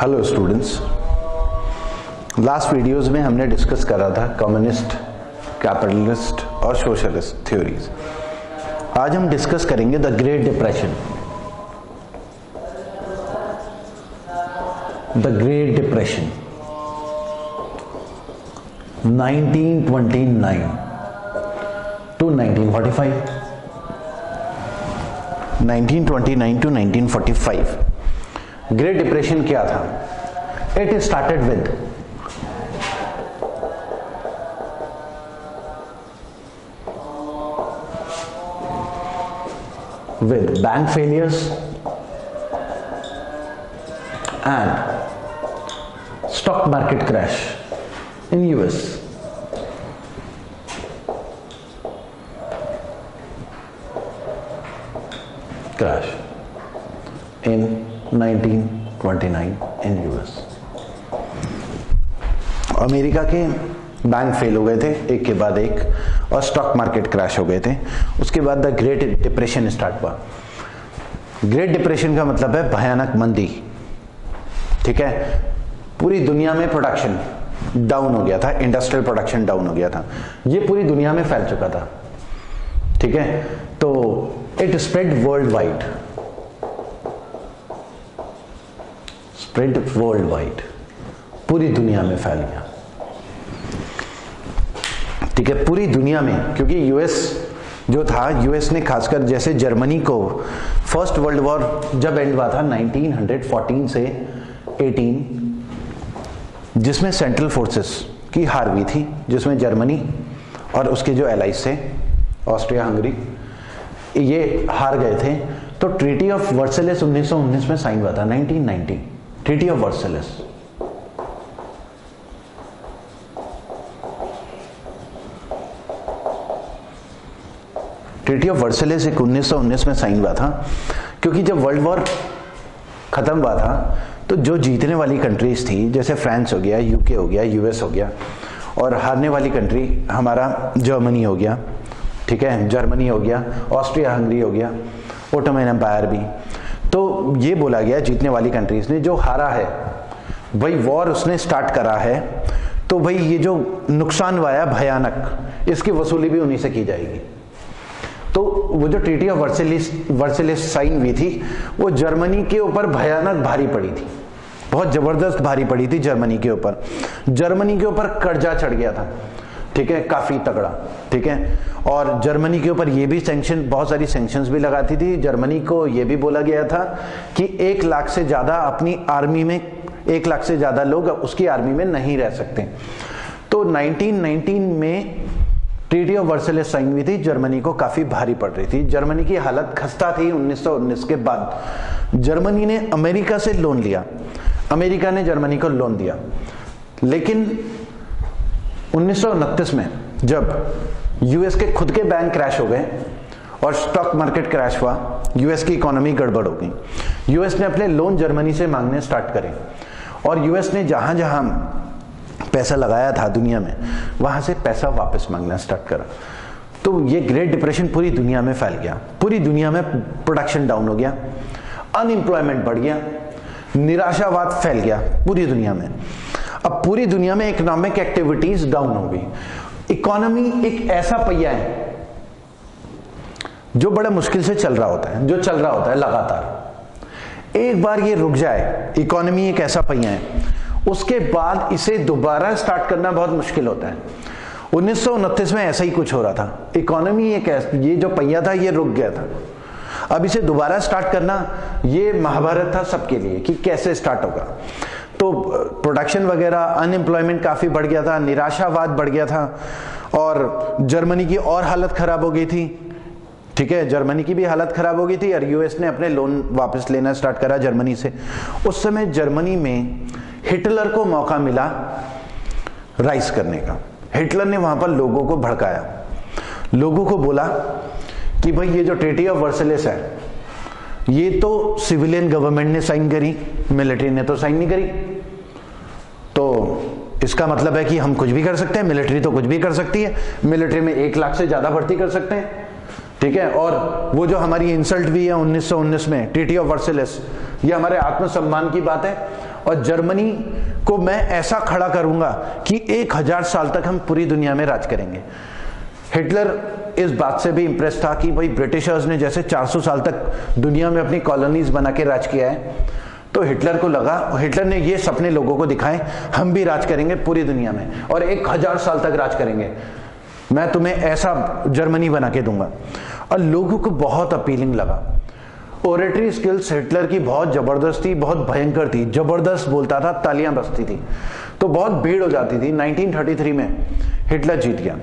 Hello students, last videos में हमने discuss करा था कम्युनिस्ट, कैपिटलिस्ट और सोशलिस्ट थ्योरीज। आज हम डिस्कस करेंगे the great depression. The great depression 1929 to 1945, 1929 to 1945। Great depression क्या था? It started with bank failures and stock market crash in US. Crash in 1929 in US. America के bank fail हो गए थे एक के बाद एक और स्टॉक मार्केट क्रैश हो गए थे। उसके बाद द ग्रेट डिप्रेशन स्टार्ट हुआ। ग्रेट डिप्रेशन का मतलब है भयानक मंदी, ठीक है। पूरी दुनिया में प्रोडक्शन डाउन हो गया था, इंडस्ट्रियल प्रोडक्शन डाउन हो गया था, ये पूरी दुनिया में फैल चुका था, ठीक है। तो it spread world wide, world wide, पूरी दुनिया में फैल गया, ठीक है, पूरी दुनिया में। क्योंकि यूएस जो था, यूएस ने खासकर जैसे जर्मनी को फर्स्ट वर्ल्ड वॉर जब एंड हुआ था 1914 से 18, जिसमें सेंट्रल फोर्सेस की हार हुई थी, जिसमें जर्मनी और उसके जो एलाइज थे ऑस्ट्रिया हंगरी, ये हार गए थे। तो ट्रीटी ऑफ वर्सेलेस 1919 में साइन हुआ था, 1919 treaty of Versailles. Treaty of Versailles एक 1919 में साइन हुआ था, क्योंकि जब वर्ल्ड वॉर खत्म हुआ था तो जो जीतने वाली कंट्रीज थी, जैसे फ्रांस हो गया, यूके हो गया, यूएस हो गया, और हारने वाली कंट्री हमारा जर्मनी हो गया, ठीक है, जर्मनी हो गया, ऑस्ट्रिया हंगरी हो गया, ओटोमन एम्पायर भी। तो ये बोला गया जीतने वाली कंट्रीज ने, जो हारा है भाई, वॉर उसने स्टार्ट करा है, तो भाई ये जो नुकसान हुआ है भयानक, इसकी वसूली भी उन्हीं से की जाएगी। तो वो जो ट्रीटी ऑफ वर्सेलेस साइन हुई थी, वो जर्मनी के ऊपर भयानक भारी पड़ी थी, बहुत जबरदस्त भारी पड़ी थी जर्मनी के ऊपर। जर्मनी के ऊपर कर्जा चढ़ गया था, ठीक है, काफी तगड़ा, ठीक है। और जर्मनी के ऊपर ये भी सैंक्शन, बहुत सारी सैंक्शंस भी लगाती थी जर्मनी को। ये भी बोला गया था कि 1 लाख से ज्यादा अपनी आर्मी में, 1 लाख से ज्यादा लोग उसकी आर्मी में नहीं रह सकते। तो 1919 में ट्रीटी ऑफ वर्सेलेस साइन हुई थी, जर्मनी को काफी भारी पड़ रही थी, जर्मनी की हालत खस्ता थी। 1919 के बाद जर्मनी ने अमेरिका से लोन लिया, अमेरिका ने जर्मनी को लोन दिया, लेकिन 1929 में जब यूएस के खुद के बैंक क्रैश हो गए और स्टॉक मार्केट क्रैश हुआ, यूएस की इकोनॉमी गड़बड़ हो गई। यूएस ने अपने लोन जर्मनी से मांगने स्टार्ट करे, और यूएस ने जहां जहां पैसा लगाया था दुनिया में, वहां से पैसा वापस मांगना स्टार्ट करा। तो ये ग्रेट डिप्रेशन पूरी दुनिया में फैल गया, पूरी दुनिया में प्रोडक्शन डाउन हो गया, अनएम्प्लॉयमेंट बढ़ गया, निराशावाद फैल गया पूरी दुनिया में। अब पूरी दुनिया में इकोनॉमिक एक्टिविटीज डाउन हो गई। इकोनॉमी एक ऐसा पहिया है जो बड़ा मुश्किल से चल रहा होता है, जो चल रहा होता है लगातार। एक बार ये रुक जाए, इकोनॉमी एक ऐसा पहिया है, उसके बाद इसे दोबारा स्टार्ट करना बहुत मुश्किल होता है। 1929 में ऐसा ही कुछ हो रहा था। इकोनॉमी एक ऐसा, ये जो पहिया था ये रुक गया था, अब इसे दोबारा स्टार्ट करना ये महाभारत था सबके लिए कि कैसे स्टार्ट होगा। तो प्रोडक्शन वगैरह, अनएम्प्लॉयमेंट काफी बढ़ गया था, निराशावाद बढ़ गया था, और जर्मनी की और हालत खराब हो गई थी, ठीक है, जर्मनी की भी हालत खराब हो गई थी। और यूएस ने अपने लोन वापस लेना स्टार्ट करा जर्मनी से। उस समय जर्मनी में हिटलर को मौका मिला राइज करने का। हिटलर ने वहां पर लोगों को भड़काया, लोगों को बोला कि भाई ये जो ट्रीटी ऑफ वर्सेलेस है, ये तो सिविलियन गवर्नमेंट ने साइन करी, मिलिट्री ने तो साइन नहीं करी। तो इसका मतलब है कि हम कुछ भी कर सकते हैं, मिलिट्री तो कुछ भी कर सकती है, मिलिट्री में 1 लाख से ज्यादा भर्ती कर सकते हैं, ठीक है। और वो जो हमारी इंसल्ट भी है 1919 में, ट्रीटी ऑफ वर्सेलेस, ये हमारे आत्मसम्मान की बात है, और जर्मनी को मैं ऐसा खड़ा करूंगा कि 1000 साल तक हम पूरी दुनिया में राज करेंगे। हिटलर इस बात से भी इम्प्रेस था कि भाई ब्रिटिशर्स ने जैसे 400 साल तक दुनिया में अपनी कॉलोनीज बना के राज किया है, तो हिटलर को लगा, हिटलर ने ये सपने लोगों को दिखाए, हम भी राज करेंगे पूरी दुनिया में और 1000 साल तक राज करेंगे, मैं तुम्हें ऐसा जर्मनी बना के दूंगा। और लोगों को बहुत अपीलिंग लगा। ओरेटरी स्किल्स हिटलर की बहुत जबरदस्त थी, बहुत भयंकर थी, जबरदस्त बोलता था, तालियां बजती थी, तो बहुत भीड़ हो जाती थी। 1933 में हिटलर जीत गया,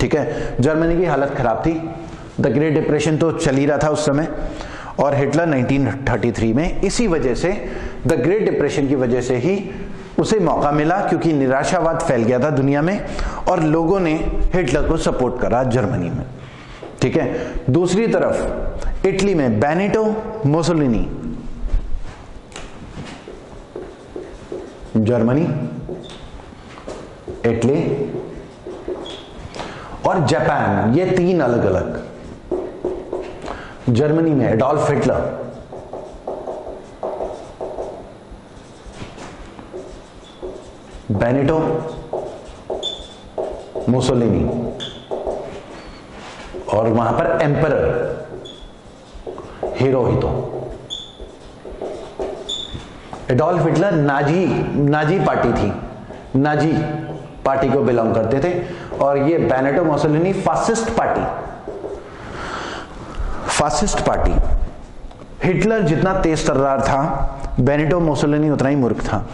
ठीक है। जर्मनी की हालत खराब थी, द ग्रेट डिप्रेशन तो चल ही रहा था उस समय, और हिटलर 1933 में इसी वजह से, द ग्रेट डिप्रेशन की वजह से ही उसे मौका मिला, क्योंकि निराशावाद फैल गया था दुनिया में और लोगों ने हिटलर को सपोर्ट करा जर्मनी में, ठीक है। दूसरी तरफ इटली में बेनिटो मुसोलिनी, जर्मनी, इटली और जापान, ये तीन अलग अलग। जर्मनी में एडोल्फ हिटलर, बेनिटो मुसोलिनी और वहां पर emperor Hirohito. Adolf Hitler Nazi party थी, नाजी पार्टी को बिलोंग करते थे, और ये Benito Mussolini fascist party. Hitler जितना तेज तर्रार था, बेनिटो मुसोलिनी उतना ही मूर्ख था,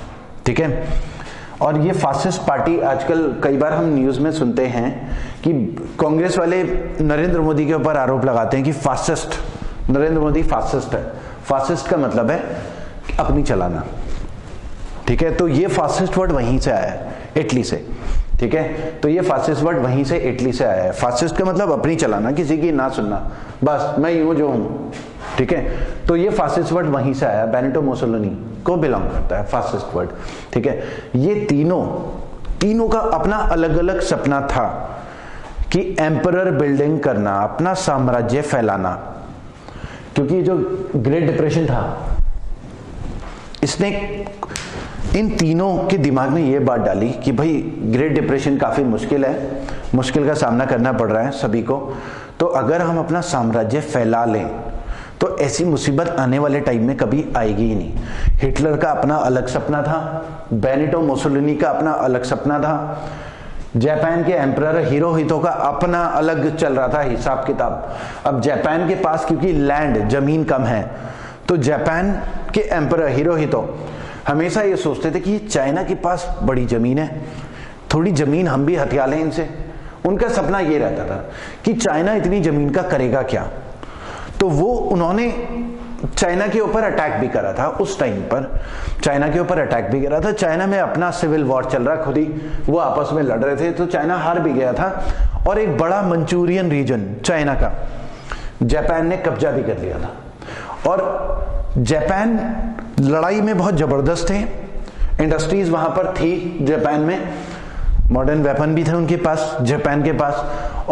ठीक है। और ये फासिस्ट पार्टी, आजकल कई बार हम न्यूज में सुनते हैं कि कांग्रेस वाले नरेंद्र मोदी के ऊपर आरोप लगाते हैं कि फासिस्ट, नरेंद्र मोदी फासिस्ट है। फासिस्ट का मतलब है अपनी चलाना, ठीक है। तो ये फासिस्ट वर्ड वहीं से आया है, इटली से, ठीक है। तो ये फासिस्ट वर्ड वहीं से, इटली से आया है। फासिस्ट का मतलब अपनी चलाना, किसी की ना सुनना, बस मैं यूं जो हूं, ठीक है। तो ये फासिस्ट वर्ड वहीं से आया, बेनिटो मुसोलिनी को बिलोंग करता है फासिस्ट वर्ड, ठीक है। ये तीनों का अपना अलग अलग सपना था कि एम्परर बिल्डिंग करना, अपना साम्राज्य फैलाना, क्योंकि जो ग्रेट डिप्रेशन था, इसने इन तीनों के दिमाग में ये बात डाली कि भाई ग्रेट डिप्रेशन काफी मुश्किल है, मुश्किल का सामना करना पड़ रहा है सभी को, तो अगर हम अपना साम्राज्य फैला लें तो ऐसी मुसीबत आने वाले टाइम में कभी आएगी ही नहीं। हिटलर का अपना अलग सपना था, बेनिटो मुसोलिनी का अपना अलग सपना था, जापान के एम्परर हिरोहितो का अपना अलग चल रहा था हिसाब किताब। अब जापान के पास क्योंकि लैंड, जमीन कम है, तो जापान के एम्परर हिरोहितो हमेशा ये सोचते थे कि चाइना के पास बड़ी जमीन है, थोड़ी जमीन हम भी हथिया लें इनसे। उनका सपना ये रहता था कि चाइना इतनी जमीन का करेगा क्या, तो वो उन्होंने चाइना के ऊपर अटैक भी करा था उस टाइम पर, चाइना के ऊपर अटैक भी करा था। चाइना में अपना सिविल वॉर चल रहा, खुद ही वो आपस में लड़ रहे थे, तो चाइना हार भी गया था और एक बड़ा मंचूरियन रीजन चाइना का जापान ने कब्जा भी कर लिया था। और जापान लड़ाई में बहुत जबरदस्त थे, इंडस्ट्रीज वहां पर थी जापान में, मॉडर्न वेपन भी थे उनके पास, जापान के पास,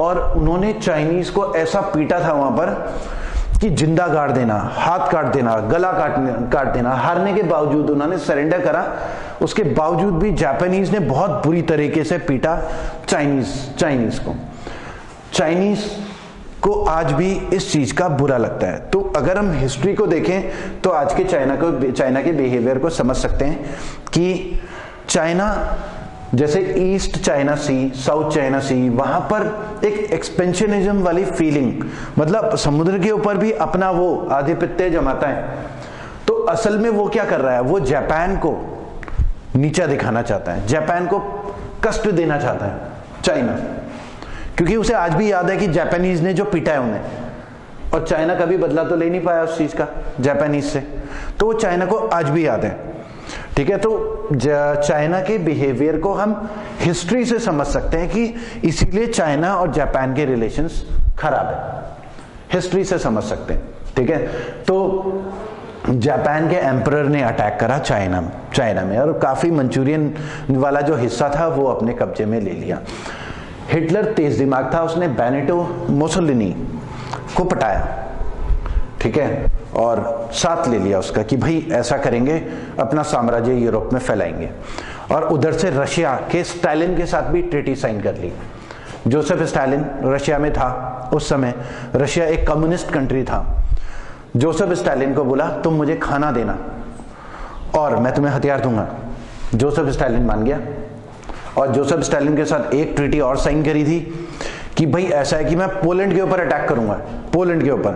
और उन्होंने चाइनीज को ऐसा पीटा था वहां पर कि जिंदा गाड़ देना, हाथ काट देना, गला काट देना। हारने के बावजूद उन्होंने सरेंडर करा, उसके बावजूद भी जापानीज ने बहुत बुरी तरीके से पीटा चाइनीज को आज भी इस चीज का बुरा लगता है। तो अगर हम हिस्ट्री को देखें तो आज के चाइना के बिहेवियर को समझ सकते हैं कि चाइना, जैसे ईस्ट चाइना सी, साउथ चाइना सी, वहां पर एक एक्सपेंशनिज्म वाली फीलिंग, मतलब समुद्र के ऊपर भी अपना वो आधिपत्य जमाता है। तो असल में वो क्या कर रहा है, वो जापान को नीचा दिखाना चाहता है, जापान को कष्ट देना चाहता है चाइना, क्योंकि उसे आज भी याद है कि जापानीज ने जो पीटा है उन्हें, और चाइना कभी बदला तो ले नहीं पाया उस चीज का जापानीज से, तो वो चाइना को आज भी याद है, ठीक है। तो चाइना के बिहेवियर को हम हिस्ट्री से समझ सकते हैं कि इसीलिए चाइना और जापान के रिलेशंस खराब है, हिस्ट्री से समझ सकते हैं, ठीक है। तो जापान के एम्परर ने अटैक करा चाइना में और काफी मंचूरियन वाला जो हिस्सा था वो अपने कब्जे में ले लिया। हिटलर तेज दिमाग था, उसने बेनिटो मुसोलिनी को पटाया, ठीक है। और साथ ले लिया उसका कि भाई ऐसा करेंगे, अपना साम्राज्य यूरोप में फैलाएंगे। और उधर से रशिया के स्टालिन के साथ भी ट्रीटी साइन कर ली। जोसेफ स्टालिन रशिया में था उस समय, रशिया एक कम्युनिस्ट कंट्री था। जोसेफ स्टालिन को बोला तुम मुझे खाना देना और मैं तुम्हें हथियार दूंगा। जोसेफ स्टालिन मान गया और जोसेफ स्टालिन के साथ एक ट्रीटी और साइन करी थी कि भाई ऐसा है कि मैं पोलैंड के ऊपर अटैक करूंगा, पोलैंड के ऊपर,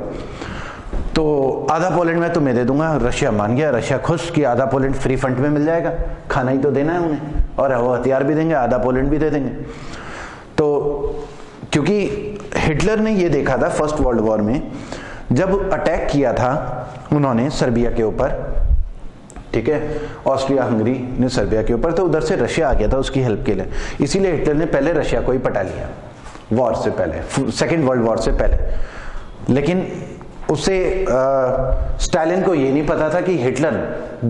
तो आधा पोलैंड मैं तुम्हें दे दूंगा। रशिया मान गया, रशिया खुश कि आधा पोलैंड फ्री फंड में मिल जाएगा, खाना ही तो देना है उन्हें, और वो हथियार भी देंगे, आधा पोलैंड भी दे देंगे। तो क्योंकि हिटलर ने ये देखा था फर्स्ट वर्ल्ड वॉर में, जब अटैक किया था उन्होंने सर्बिया के ऊपर, ठीक है, ऑस्ट्रिया हंगरी ने सर्बिया के ऊपर, तो उधर से रशिया आ गया था उसकी हेल्प के लिए। इसीलिए हिटलर ने पहले रशिया को ही पटा लिया वॉर से पहले, सेकेंड वर्ल्ड वॉर से पहले। लेकिन उसे स्टालिन को ये नहीं पता था कि हिटलर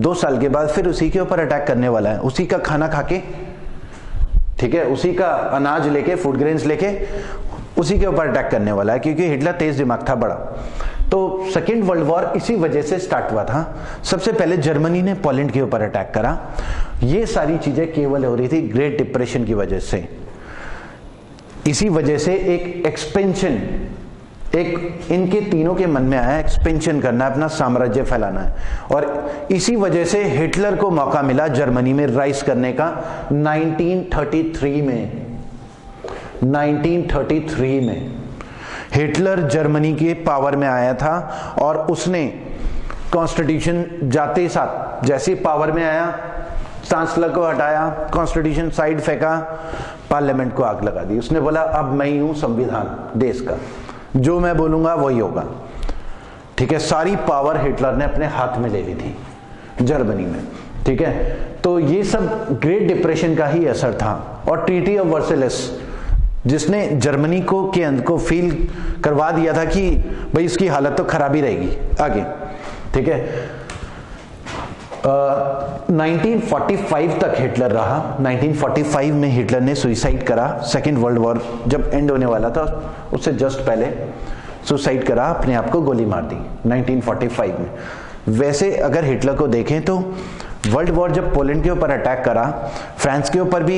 2 साल के बाद फिर उसी के ऊपर अटैक करने वाला है, उसी का खाना खा के, ठीक है, उसी का अनाज लेके, फूड ग्रेन्स लेके उसी के ऊपर अटैक करने वाला है, क्योंकि हिटलर तेज दिमाग था, बड़ा। तो सेकेंड वर्ल्ड वॉर इसी वजह से स्टार्ट हुआ था। सबसे पहले जर्मनी ने पोलैंड के ऊपर अटैक करा। ये सारी चीजें केवल हो रही थी ग्रेट डिप्रेशन की वजह से। इसी वजह से एक एक्सपेंशन, एक इनके तीनों के मन में आया एक्सपेंशन करना है, अपना साम्राज्य फैलाना है, और इसी वजह से हिटलर को मौका मिला जर्मनी में राइज करने का 1933 में। हिटलर जर्मनी के पावर में आया था और उसने कॉन्स्टिट्यूशन जाते ही साथ, जैसे पावर में आया, चांसलर को हटाया, कॉन्स्टिट्यूशन साइड फेंका, पार्लियामेंट को आग लगा दी। उसने बोला अब मैं ही हूं संविधान देश का, जो मैं बोलूंगा वही होगा, ठीक है। सारी पावर हिटलर ने अपने हाथ में ले ली थी जर्मनी में, ठीक है। तो ये सब ग्रेट डिप्रेशन का ही असर था। और ट्रीटी ऑफ वर्सेल्स जिसने जर्मनी को के अंत को फील करवा दिया था कि भाई इसकी हालत तो खराब ही रहेगी आगे, ठीक है। 1945 तक हिटलर रहा। 1945 में हिटलर ने सुसाइड करा। सेकेंड वर्ल्ड वॉर जब एंड होने वाला था उससे जस्ट पहले सुसाइड करा, अपने आप को गोली मार दी 1945 में। वैसे अगर हिटलर को देखें तो वर्ल्ड वॉर जब पोलैंड के ऊपर अटैक करा, फ्रांस के ऊपर भी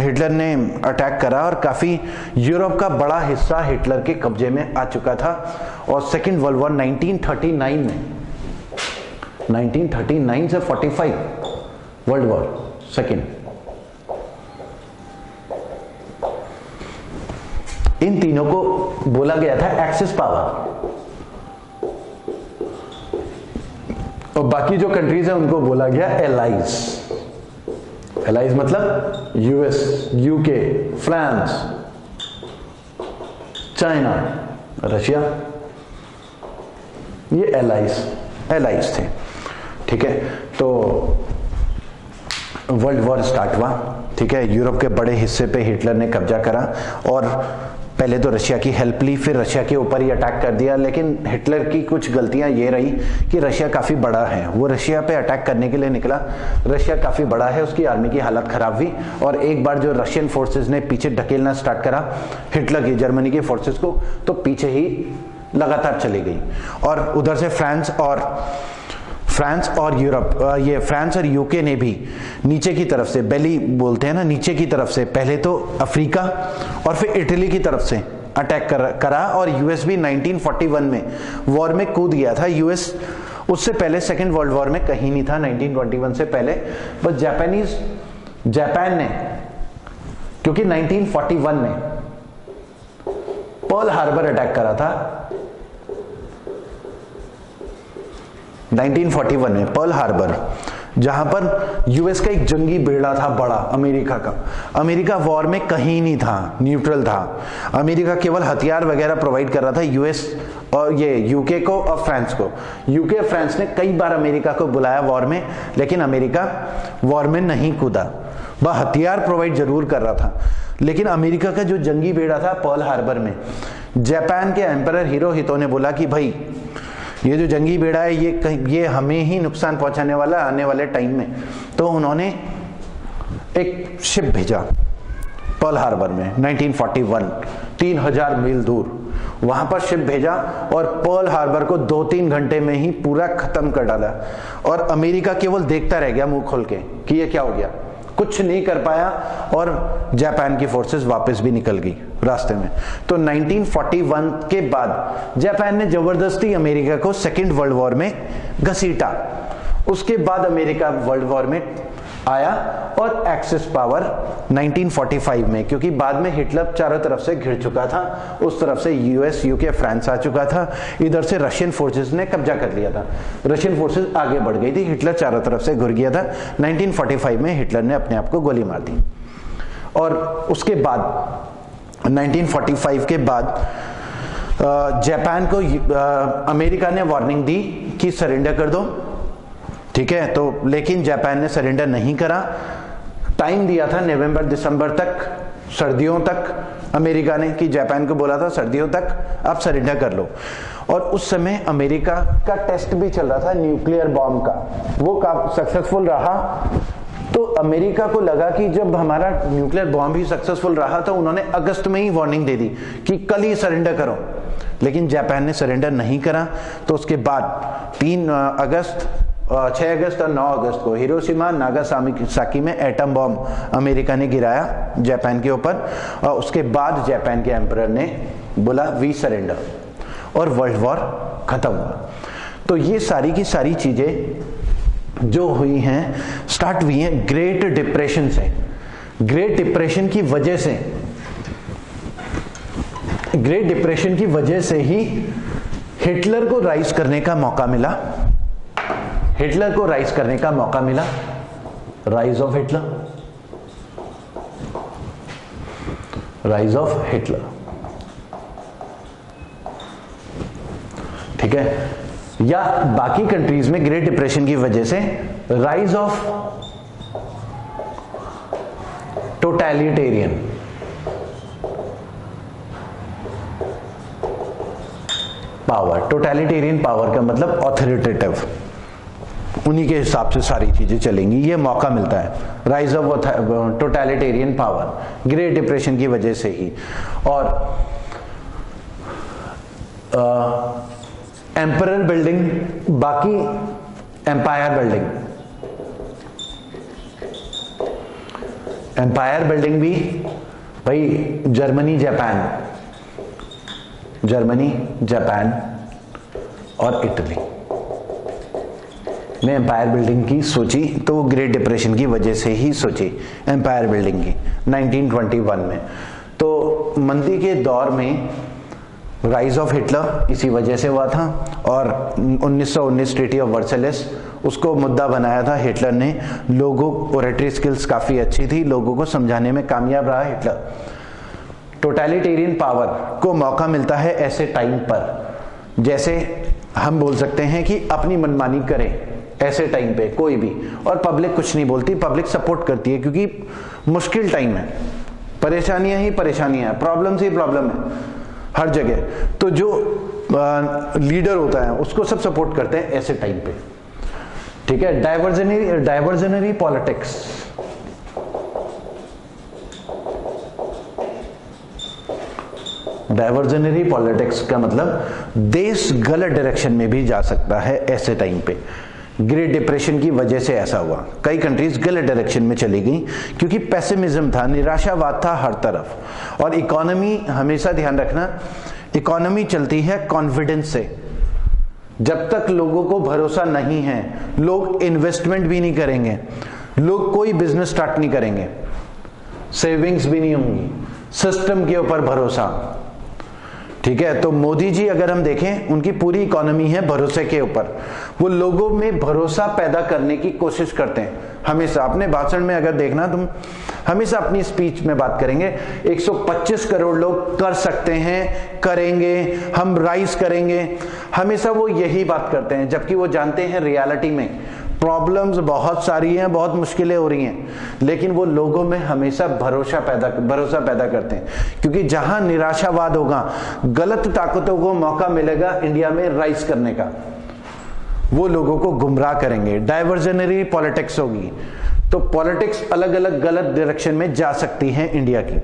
हिटलर ने अटैक करा, और काफ़ी यूरोप का बड़ा हिस्सा हिटलर के कब्जे में आ चुका था। और सेकेंड वर्ल्ड वॉर 1939 में, 1939 से 45 वर्ल्ड वॉर सेकेंड। इन तीनों को बोला गया था एक्सिस पावर, और बाकी जो कंट्रीज हैं उनको बोला गया एलाइज। एलाइज मतलब US, UK, France, China, Russia, ये एलाइज थे, ठीक है। तो वर्ल्ड वॉर स्टार्ट हुआ, ठीक है। यूरोप के बड़े हिस्से पे हिटलर ने कब्जा करा और पहले तो रशिया की हेल्प ली, फिर रशिया के ऊपर ही अटैक कर दिया। लेकिन हिटलर की कुछ गलतियां ये रही कि रशिया काफ़ी बड़ा है, वो रशिया पे अटैक करने के लिए निकला, रशिया काफ़ी बड़ा है, उसकी आर्मी की हालत ख़राब हुई, और एक बार जो रशियन फोर्सेज ने पीछे ढकेलना स्टार्ट करा हिटलर की, जर्मनी के फोर्सेज को, तो पीछे ही लगातार चली गई। और उधर से फ्रांस और यूरोप, ये फ्रांस और यूके ने भी नीचे की तरफ से, बेली बोलते हैं ना, नीचे की तरफ से पहले तो अफ्रीका और फिर इटली की तरफ से अटैक करा। और यूएस भी 1941 में वॉर में कूद गया था। यूएस उससे पहले सेकेंड वर्ल्ड वॉर में कहीं नहीं था 1921 से पहले, बस जापान ने, क्योंकि 1941 में पर्ल हार्बर अटैक करा था, 1941 में पर्ल हार्बर, जहां पर यूएस का एक जंगी बेड़ा था बड़ा, अमेरिका का। अमेरिका वॉर में कहीं नहीं था, न्यूट्रल था। अमेरिका केवल हथियार वगैरह प्रोवाइड कर रहा था यूएस और ये यूके को और फ्रांस को। यूके और फ्रांस ने कई बार अमेरिका को बुलाया वॉर में, लेकिन अमेरिका वॉर में नहीं कूदा। वह हथियार प्रोवाइड जरूर कर रहा था, लेकिन अमेरिका का जो जंगी बेड़ा था पर्ल हार्बर में, जापान के एम्परर हिरोहितो ने बोला कि भाई ये जो जंगी बेड़ा है ये हमें ही नुकसान पहुंचाने वाला आने वाले टाइम में। तो उन्होंने एक शिप भेजा पर्ल हार्बर में 1941, 3000 मील दूर। वहां पर शिप भेजा और पर्ल हार्बर को 2-3 घंटे में ही पूरा खत्म कर डाला। और अमेरिका केवल देखता रह गया मुंह खोल के कि ये क्या हो गया, कुछ नहीं कर पाया। और जापान की फोर्सेस वापस भी निकल गई रास्ते में। तो 1941 के बाद जापान ने जबरदस्ती अमेरिका को सेकेंड वर्ल्ड वॉर में घसीटा। उसके बाद अमेरिका वर्ल्ड वॉर में आया और एक्सिस पावर 1945 में, क्योंकि बाद में हिटलर चारों तरफ से घिर चुका था। उस तरफ से यूएस, यूके, फ्रांस आ चुका था, इधर से रशियन फोर्सेस ने कब्जा कर लिया था। रशियन फोर्सेस आगे बढ़ गई थी, हिटलर चारों तरफ से घिर गया था। 1945 में हिटलर ने अपने आप को गोली मार दी। और उसके बाद 1945 के बाद जापान को अमेरिका ने वार्निंग दी कि सरेंडर कर दो, ठीक है। तो लेकिन जापान ने सरेंडर नहीं करा। टाइम दिया था नवंबर दिसंबर तक, सर्दियों तक अमेरिका ने, कि जापान को बोला था सर्दियों तक आप सरेंडर कर लो। और उस समय अमेरिका का टेस्ट भी चल रहा था न्यूक्लियर बॉम्ब का, वो सक्सेसफुल रहा। तो अमेरिका को लगा कि जब हमारा न्यूक्लियर बॉम्ब ही सक्सेसफुल रहा तो उन्होंने अगस्त में ही वार्निंग दे दी कि कल ही सरेंडर करो, लेकिन जापान ने सरेंडर नहीं करा। तो उसके बाद 6 अगस्त और 9 अगस्त को हिरोशिमा नागासाकी में एटम बॉम्ब अमेरिका ने गिराया जापान के ऊपर। और उसके बाद जापान के एम्परर ने बोला वी सरेंडर, और वर्ल्ड वॉर खत्म हुआ। तो ये सारी की सारी चीजें जो हुई हैं स्टार्ट हुई हैं ग्रेट डिप्रेशन से। ग्रेट डिप्रेशन की वजह से, ग्रेट डिप्रेशन की वजह से ही हिटलर को राइज करने का मौका मिला। हिटलर को राइज करने का मौका मिला, rise of Hitler, rise of Hitler, ठीक है। या बाकी कंट्रीज में ग्रेट डिप्रेशन की वजह से rise of totalitarian, power. Totalitarian power का मतलब ऑथोरिटेटिव, उन्हीं के हिसाब से सारी चीजें चलेंगी। ये मौका मिलता है, rise of totalitarian power great depression की वजह से ही। और एम्परर बिल्डिंग, बाकी एम्पायर बिल्डिंग, एम्पायर बिल्डिंग भी भाई जर्मनी जापान, जर्मनी जापान और इटली में एम्पायर बिल्डिंग की सोची। तो वो ग्रेट डिप्रेशन की वजह से ही सोची एम्पायर बिल्डिंग की 1921 में। तो मंदी के दौर में राइज ऑफ हिटलर इसी वजह से हुआ था। और 1919 ट्रीटी ऑफ वर्सेलेस, उसको मुद्दा बनाया था हिटलर ने। लोगों, ओरेटरी स्किल्स काफी अच्छी थी, लोगों को समझाने में कामयाब रहा हिटलर। टोटलिटेरियन पावर को मौका मिलता है ऐसे टाइम पर, जैसे हम बोल सकते हैं कि अपनी मनमानी करें ऐसे टाइम पे कोई भी, और पब्लिक कुछ नहीं बोलती, पब्लिक सपोर्ट करती है, क्योंकि मुश्किल टाइम है, परेशानियां ही परेशानियां हैं, प्रॉब्लम्स ही प्रॉब्लम है हर जगह। तो जो लीडर होता है उसको सब सपोर्ट करते हैं ऐसे टाइम पे, ठीक है। डाइवर्जनरी पॉलिटिक्स, डाइवर्जनरी पॉलिटिक्स का मतलब देश गलत डायरेक्शन में भी जा सकता है ऐसे टाइम पे। ग्रेट डिप्रेशन की वजह से ऐसा हुआ, कई कंट्रीज गलत डायरेक्शन में चली गई, क्योंकि पेसिमिज्म था, निराशावाद था हर तरफ। और इकोनॉमी, हमेशा ध्यान रखना, इकोनॉमी चलती है कॉन्फिडेंस से। जब तक लोगों को भरोसा नहीं है, लोग इन्वेस्टमेंट भी नहीं करेंगे, लोग कोई बिजनेस स्टार्ट नहीं करेंगे, सेविंग्स भी नहीं होंगी, सिस्टम के ऊपर भरोसा, ठीक है। तो मोदी जी अगर हम देखें, उनकी पूरी इकोनॉमी है भरोसे के ऊपर। वो लोगों में भरोसा पैदा करने की कोशिश करते हैं हमेशा। अपने भाषण में अगर देखना, तुम हमेशा अपनी स्पीच में बात करेंगे 125 करोड़ लोग कर सकते हैं, करेंगे, हम राइज करेंगे, हमेशा वो यही बात करते हैं। जबकि वो जानते हैं रियलिटी में प्रॉब्लम्स बहुत सारी हैं, बहुत मुश्किलें हो रही हैं, लेकिन वो लोगों में हमेशा भरोसा पैदा करते हैं। क्योंकि जहां निराशावाद होगा, गलत ताकतों को मौका मिलेगा इंडिया में राइज करने का, वो लोगों को गुमराह करेंगे, डाइवर्जनरी पॉलिटिक्स होगी। तो पॉलिटिक्स अलग अलग गलत डायरेक्शन में जा सकती है इंडिया की।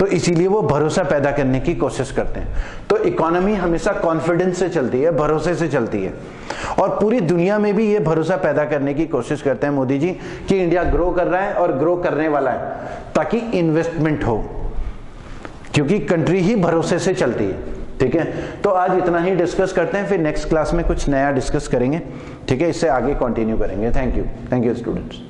तो इसीलिए वो भरोसा पैदा करने की कोशिश करते हैं। तो इकोनॉमी हमेशा कॉन्फिडेंस से चलती है, भरोसे से चलती है, और पूरी दुनिया में भी ये भरोसा पैदा करने की कोशिश करते हैं मोदी जी कि इंडिया ग्रो कर रहा है और ग्रो करने वाला है, ताकि इन्वेस्टमेंट हो, क्योंकि कंट्री ही भरोसे से चलती है। ठीक है, तो आज इतना ही डिस्कस करते हैं, फिर नेक्स्ट क्लास में कुछ नया डिस्कस करेंगे। ठीक है, इससे आगे कंटिन्यू करेंगे। Thank you students.